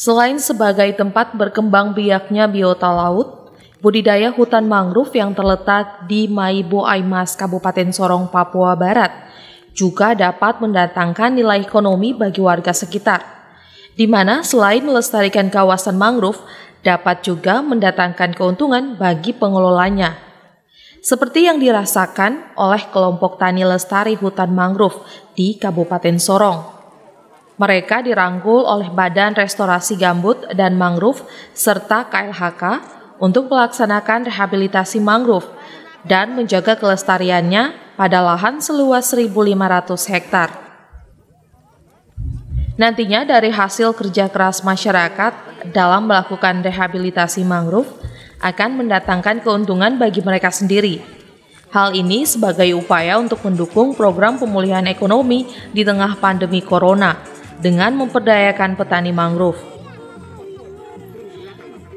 Selain sebagai tempat berkembang biaknya biota laut, budidaya hutan mangrove yang terletak di Maibo Aimas, Kabupaten Sorong, Papua Barat, juga dapat mendatangkan nilai ekonomi bagi warga sekitar, di mana selain melestarikan kawasan mangrove, dapat juga mendatangkan keuntungan bagi pengelolanya. Seperti yang dirasakan oleh kelompok tani lestari hutan mangrove di Kabupaten Sorong. Mereka dirangkul oleh Badan Restorasi Gambut dan Mangrove serta KLHK untuk melaksanakan rehabilitasi mangrove dan menjaga kelestariannya pada lahan seluas 1.500 hektar. Nantinya dari hasil kerja keras masyarakat dalam melakukan rehabilitasi mangrove, akan mendatangkan keuntungan bagi mereka sendiri. Hal ini sebagai upaya untuk mendukung program pemulihan ekonomi di tengah pandemi corona dengan memperdayakan petani mangrove.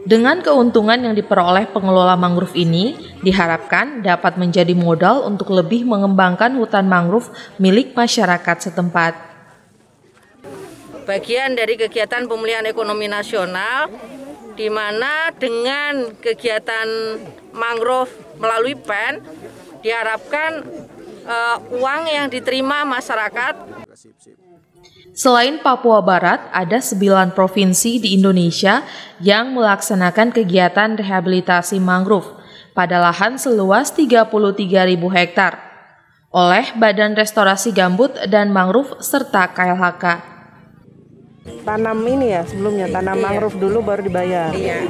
Dengan keuntungan yang diperoleh pengelola mangrove ini, diharapkan dapat menjadi modal untuk lebih mengembangkan hutan mangrove milik masyarakat setempat. Bagian dari kegiatan pemulihan ekonomi nasional, di mana dengan kegiatan mangrove melalui PEN diharapkan uang yang diterima masyarakat. Selain Papua Barat, ada 9 provinsi di Indonesia yang melaksanakan kegiatan rehabilitasi mangrove pada lahan seluas 33.000 hektar oleh Badan Restorasi Gambut dan Mangrove serta KLHK. Tanam ini ya sebelumnya, tanam mangrove dulu baru dibayar. Iya.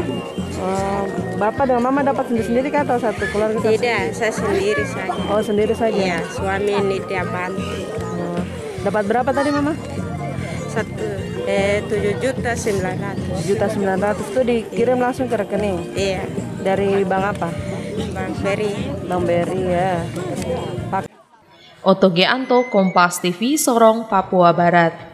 Bapak dan Mama dapat sendiri-sendiri kan atau satu keluarga? Tidak, saya sendiri saja. Oh, sendiri saja? Iya, suami ini dia bantu. Dapat berapa tadi Mama? 7.900.000. 7.900.000 itu dikirim langsung ke rekening? Iya. Dari bank apa? Bank Beri. Bank Beri ya. Pak Oto Gianto, Kompas TV, Sorong, Papua Barat.